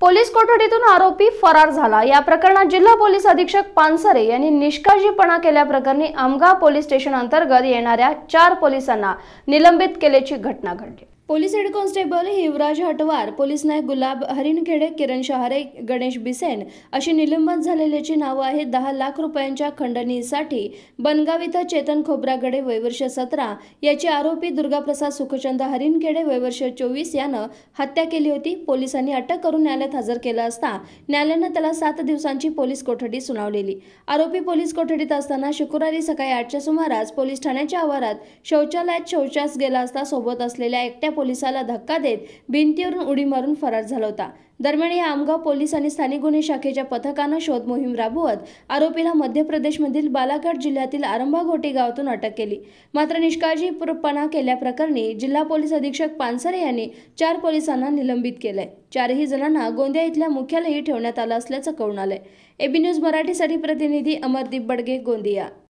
Police कोठडीतून आरोपी फरार झाला। या प्रकरणात जिल्हा पोलीस अधीक्षक पानसरे यांनी निष्काळजीपणा केल्याप्रकरणी आमगाव पोलीस स्टेशन अंतर्गत येणाऱ्या 4 पोलिसांना निलंबित केल्याची घटना घडली। Police head constable Hivraj Hatwar, police नायक गुलाब हरिखे, किरण शहारे, गणेश बिसेन अशी निलंबित झालेल्याची नावे आहेत। 10 लाख रुपयांच्या खंडणीसाठी बनगाव इथं चेतन खोब्रागडे वयवर्ष 17 याची आरोपी दुर्गा प्रसाद सुखचंद हरिनखेड़े वयवर्ष 24 यानं हत्या केली होती। पोलिसांनी अटक करून न्यायालयात हजर केला असता न्यायालयानं त्याला 7 दिवसांची पोलीस कोठडी सुनावलेली। आरोपी पोलीस कोठडीत असताना शुक्रवारी सकाळी 8च्या सुमारास पोलीस ठाण्याच्या आवारात शौचालयात शौचास गेला असता सोबत असलेल्या एकट्या पोलिसाला धक्का देत भिंतीवरून उडी मारून फरार झाला होता। दरम्यान या आमगाव पोलीस आणि स्थानिक गुन्हे शाखेच्या पथकानं शोध मोहीम राबवत आरोपीला मध्य प्रदेशमधील बालाघाट जिल्ह्यातील आरंबा घोटी गावातून अटक केली। मात्र निष्काळजीपणा केल्याप्रकरणी जिल्हा पोलीस अधीक्षक पानसरे यांनी 4 पोलिसांना निलंबित केलंय। 4ही जणांना गोंदिया इथल्या मुख्यालयी ठेवण्यात आलं असल्याचं कळून आलंय। एबी न्यूज मराठीसाठी प्रतिनिधी अमरदीप बडगे, गोंदिया।